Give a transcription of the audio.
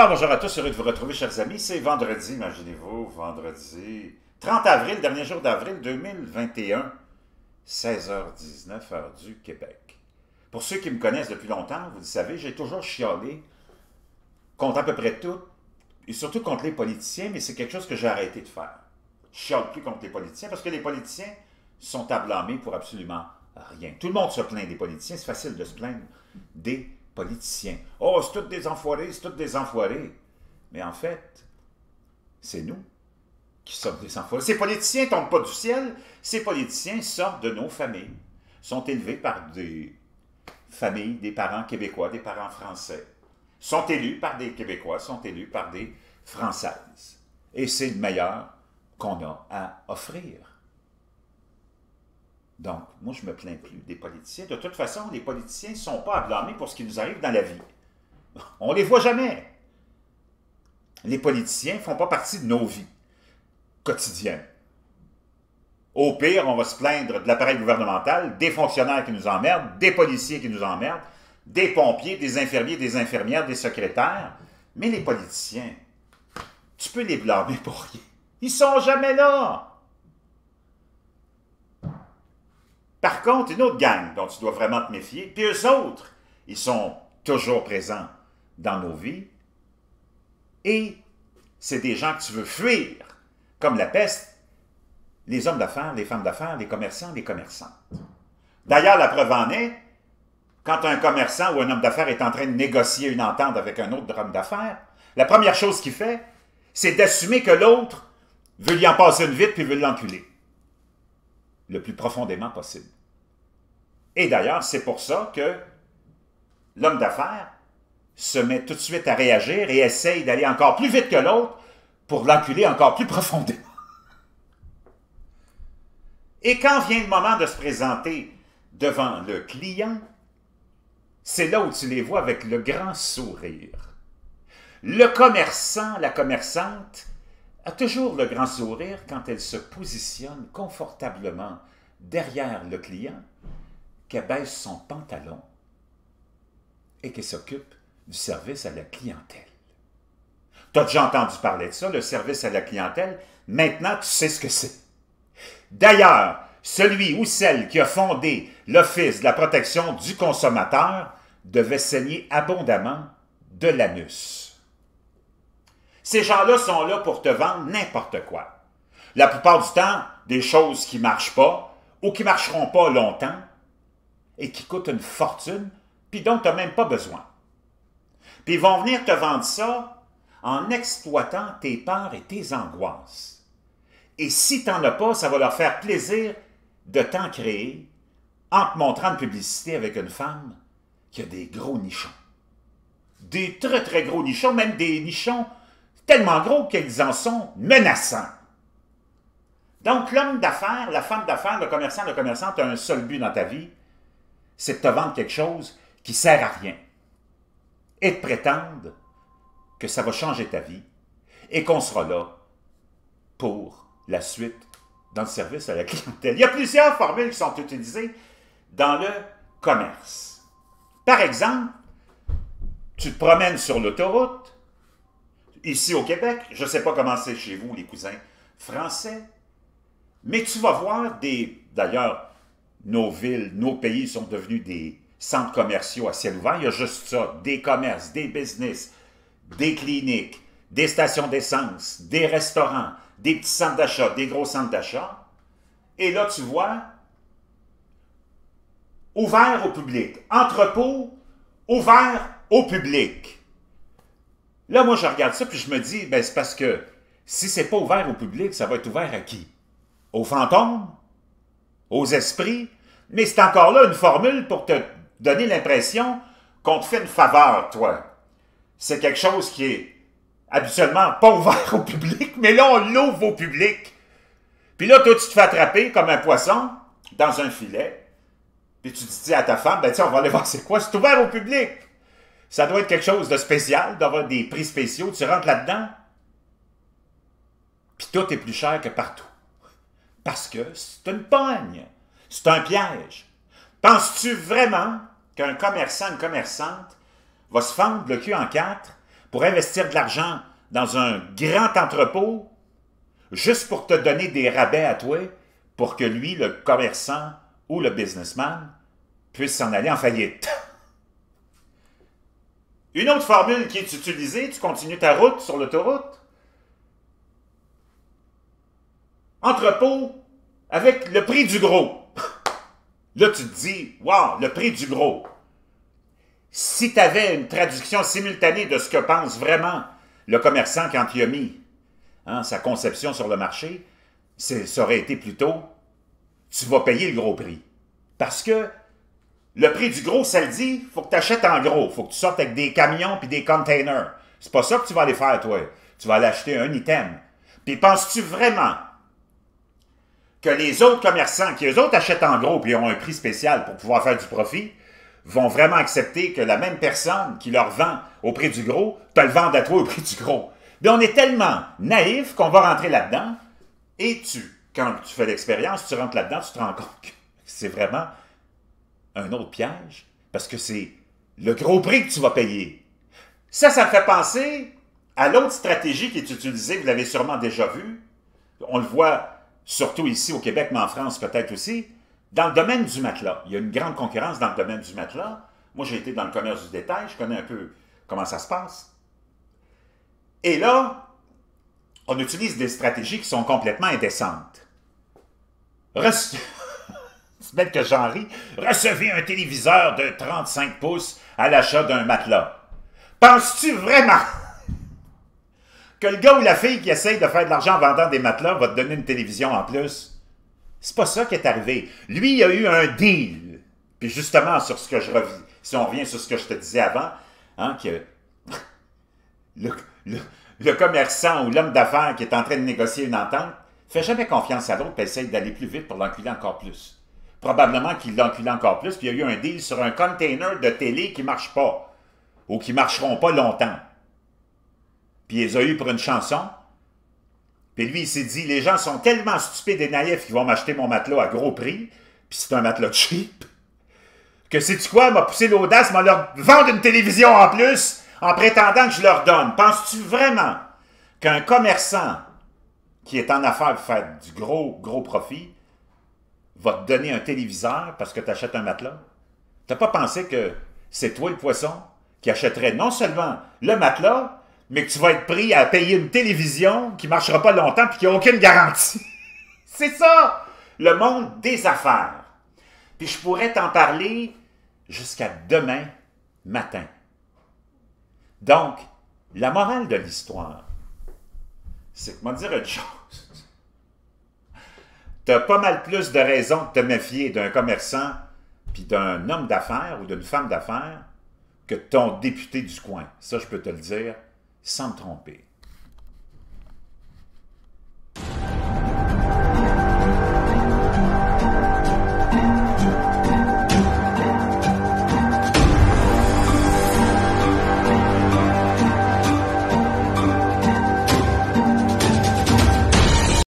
Alors, bonjour à tous, heureux de vous retrouver, chers amis. C'est vendredi, imaginez-vous, vendredi 30 avril, dernier jour d'avril 2021, 16h19, heure du Québec. Pour ceux qui me connaissent depuis longtemps, vous le savez, j'ai toujours chialé contre à peu près tout, et surtout contre les politiciens, mais c'est quelque chose que j'ai arrêté de faire. Je chiale plus contre les politiciens, parce que les politiciens sont à blâmer pour absolument rien. Tout le monde se plaint des politiciens, c'est facile de se plaindre des politiciens. « Oh, c'est tous des enfoirés, c'est tous des enfoirés. » Mais en fait, c'est nous qui sommes des enfoirés. Ces politiciens ne tombent pas du ciel, ces politiciens sortent de nos familles, sont élevés par des familles, des parents québécois, des parents français, sont élus par des Québécois, sont élus par des Françaises. Et c'est le meilleur qu'on a à offrir. Donc, moi, je ne me plains plus des politiciens. De toute façon, les politiciens ne sont pas à blâmer pour ce qui nous arrive dans la vie. On ne les voit jamais. Les politiciens ne font pas partie de nos vies quotidiennes. Au pire, on va se plaindre de l'appareil gouvernemental, des fonctionnaires qui nous emmerdent, des policiers qui nous emmerdent, des pompiers, des infirmiers, des infirmières, des secrétaires. Mais les politiciens, tu peux les blâmer pour rien. Ils ne sont jamais là. Par contre, une autre gang dont tu dois vraiment te méfier, puis eux autres, ils sont toujours présents dans nos vies, et c'est des gens que tu veux fuir, comme la peste, les hommes d'affaires, les femmes d'affaires, les commerçants, les commerçantes. D'ailleurs, la preuve en est, quand un commerçant ou un homme d'affaires est en train de négocier une entente avec un autre homme d'affaires, la première chose qu'il fait, c'est d'assumer que l'autre veut lui en passer une vite puis veut l'enculer. Le plus profondément possible. Et d'ailleurs, c'est pour ça que l'homme d'affaires se met tout de suite à réagir et essaye d'aller encore plus vite que l'autre pour l'enculer encore plus profondément. Et quand vient le moment de se présenter devant le client, c'est là où tu les vois avec le grand sourire. Le commerçant, la commerçante, a toujours le grand sourire quand elle se positionne confortablement derrière le client, qu'elle baisse son pantalon et qu'elle s'occupe du service à la clientèle. Tu as déjà entendu parler de ça, le service à la clientèle. Maintenant, tu sais ce que c'est. D'ailleurs, celui ou celle qui a fondé l'Office de la protection du consommateur devait saigner abondamment de l'anus. Ces gens-là sont là pour te vendre n'importe quoi. La plupart du temps, des choses qui ne marchent pas ou qui ne marcheront pas longtemps et qui coûtent une fortune, puis dont tu n'as même pas besoin. Puis ils vont venir te vendre ça en exploitant tes peurs et tes angoisses. Et si tu n'en as pas, ça va leur faire plaisir de t'en créer en te montrant une publicité avec une femme qui a des gros nichons. Des très, très gros nichons, même des nichons tellement gros qu'ils en sont menaçants. Donc, l'homme d'affaires, la femme d'affaires, le commerçant, la commerçante a un seul but dans ta vie, c'est de te vendre quelque chose qui ne sert à rien et de prétendre que ça va changer ta vie et qu'on sera là pour la suite dans le service à la clientèle. Il y a plusieurs formules qui sont utilisées dans le commerce. Par exemple, tu te promènes sur l'autoroute. Ici au Québec, je ne sais pas comment c'est chez vous, les cousins français, mais tu vas voir des... D'ailleurs, nos villes, nos pays sont devenus des centres commerciaux à ciel ouvert. Il y a juste ça, des commerces, des business, des cliniques, des stations d'essence, des restaurants, des petits centres d'achat, des gros centres d'achat. Et là, tu vois, ouvert au public. Entrepôt ouvert au public. Là, moi, je regarde ça, puis je me dis, ben c'est parce que si c'est pas ouvert au public, ça va être ouvert à qui? Aux fantômes? Aux esprits? Mais c'est encore là une formule pour te donner l'impression qu'on te fait une faveur, toi. C'est quelque chose qui est habituellement pas ouvert au public, mais là, on l'ouvre au public. Puis là, toi, tu te fais attraper comme un poisson dans un filet, puis tu te dis à ta femme, ben tiens, on va aller voir c'est quoi, c'est ouvert au public. Ça doit être quelque chose de spécial, d'avoir des prix spéciaux. Tu rentres là-dedans, puis tout est plus cher que partout. Parce que c'est une pogne, c'est un piège. Penses-tu vraiment qu'un commerçant, une commerçante, va se fendre le cul en quatre pour investir de l'argent dans un grand entrepôt juste pour te donner des rabais à toi pour que lui, le commerçant ou le businessman, puisse s'en aller en faillite. Une autre formule qui est utilisée, tu continues ta route sur l'autoroute. Entrepôt avec le prix du gros. Là, tu te dis, wow, le prix du gros. Si tu avais une traduction simultanée de ce que pense vraiment le commerçant quand il a mis sa conception sur le marché, ça aurait été plutôt, tu vas payer le gros prix. Parce que le prix du gros, ça le dit, il faut que tu achètes en gros, il faut que tu sortes avec des camions et des containers. C'est pas ça que tu vas aller faire, toi. Tu vas aller acheter un item. Puis penses-tu vraiment que les autres commerçants qui, eux autres, achètent en gros et ont un prix spécial pour pouvoir faire du profit, vont vraiment accepter que la même personne qui leur vend au prix du gros, te le vende à toi au prix du gros? Bien, on est tellement naïf qu'on va rentrer là-dedans et quand tu fais l'expérience, tu rentres là-dedans, tu te rends compte que c'est vraiment un autre piège parce que c'est le gros prix que tu vas payer. Ça me fait penser à l'autre stratégie qui est utilisée, vous l'avez sûrement déjà vu, on le voit surtout ici au Québec, mais en France peut-être aussi, dans le domaine du matelas. Il y a une grande concurrence dans le domaine du matelas. Moi, j'ai été dans le commerce du détail, je connais un peu comment ça se passe. Et là, on utilise des stratégies qui sont complètement indécentes. C'est bête que j'en ris. Recevez un téléviseur de 35 pouces à l'achat d'un matelas. Penses-tu vraiment que le gars ou la fille qui essaye de faire de l'argent en vendant des matelas va te donner une télévision en plus? C'est pas ça qui est arrivé. Lui, il a eu un deal. Puis justement, sur ce que je reviens, si on revient sur ce que je te disais avant, que le commerçant ou l'homme d'affaires qui est en train de négocier une entente fait jamais confiance à l'autre et essaye d'aller plus vite pour l'enculer encore plus. Probablement qu'il l'enculait encore plus, puis il y a eu un deal sur un container de télé qui ne marche pas ou qui ne marcheront pas longtemps. Puis il les a eu pour une chanson. Puis lui, il s'est dit, les gens sont tellement stupides et naïfs qu'ils vont m'acheter mon matelas à gros prix, puis c'est un matelas cheap, que sais-tu quoi, m'a poussé l'audace, m'a leur vendre une télévision en plus, en prétendant que je leur donne. Penses-tu vraiment qu'un commerçant qui est en affaires pour faire du gros profit va te donner un téléviseur parce que tu achètes un matelas? T'as pas pensé que c'est toi le poisson qui achèterait non seulement le matelas, mais que tu vas être pris à payer une télévision qui ne marchera pas longtemps et qui n'a aucune garantie? C'est ça, le monde des affaires. Puis je pourrais t'en parler jusqu'à demain matin. Donc, la morale de l'histoire, c'est que, moi, dire une chose, tu as pas mal plus de raisons de te méfier d'un commerçant puis d'un homme d'affaires ou d'une femme d'affaires que ton député du coin. Ça, je peux te le dire sans me tromper.